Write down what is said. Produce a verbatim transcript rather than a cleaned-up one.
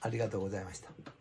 ありがとうございました。